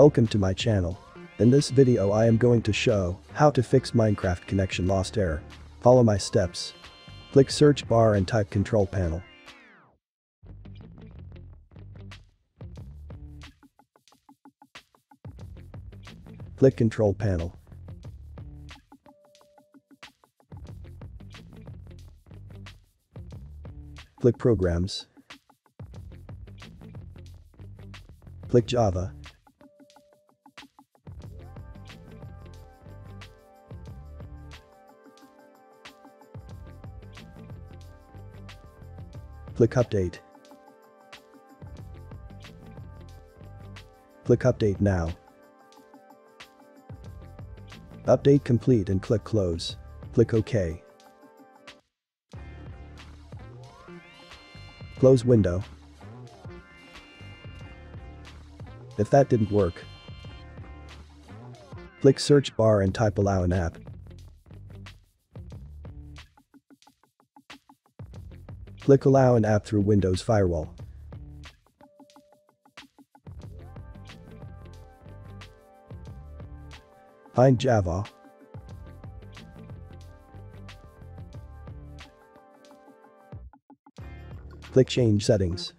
Welcome to my channel. In this video I am going to show how to fix Minecraft connection lost error. Follow my steps. Click search bar and type control panel. Click control panel. Click programs. Click Java. Click update. Click update now. Update complete and click close. Click OK. Close window. If that didn't work, click search bar and type allow an app. Click allow an app through Windows firewall. Find Java. Click change settings.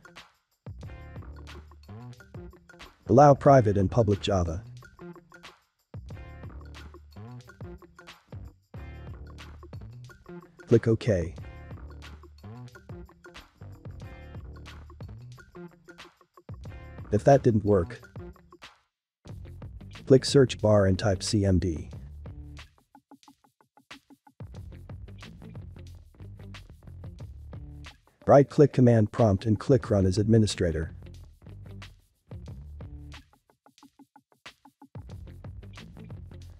Allow private and public Java. Click OK. If that didn't work, click search bar and type CMD. Right-click command prompt and click run as administrator.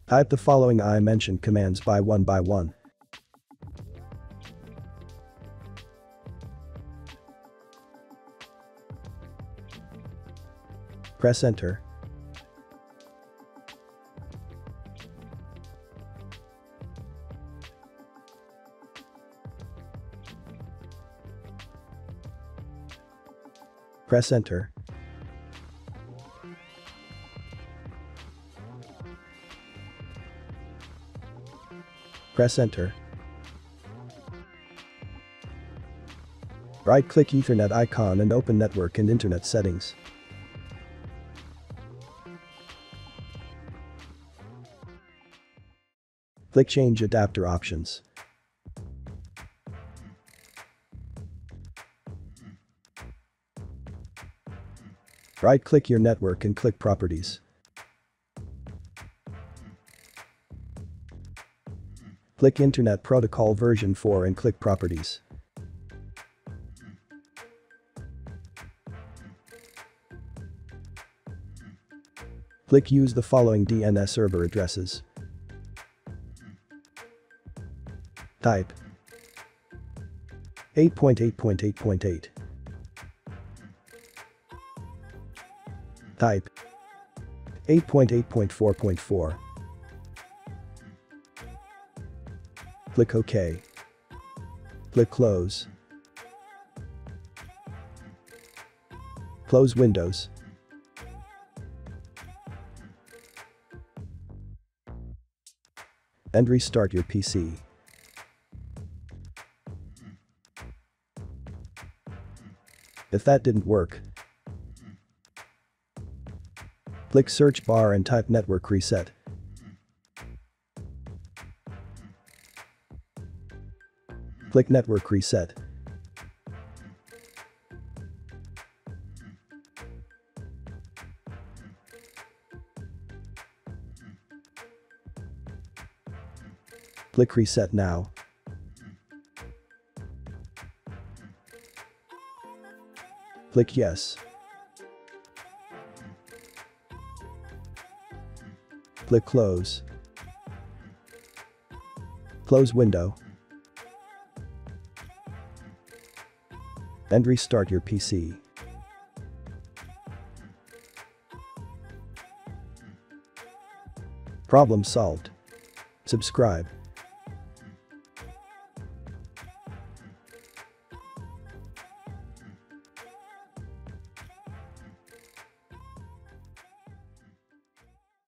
Type the following I mentioned commands one by one. Press enter. Press enter. Press enter. Right-click Ethernet icon and open network and internet settings. Click change adapter options. Right-click your network and click Properties. Click Internet Protocol version 4 and click Properties. Click Use the following DNS server addresses. Type 8.8.8.8. Type 8.8.4.4. Click OK. Click Close. Close Windows. And restart your PC. If that didn't work, click search bar and type network reset. Click network reset. Click reset now. Click yes. Click close. Close window. And restart your PC. Problem solved. Subscribe.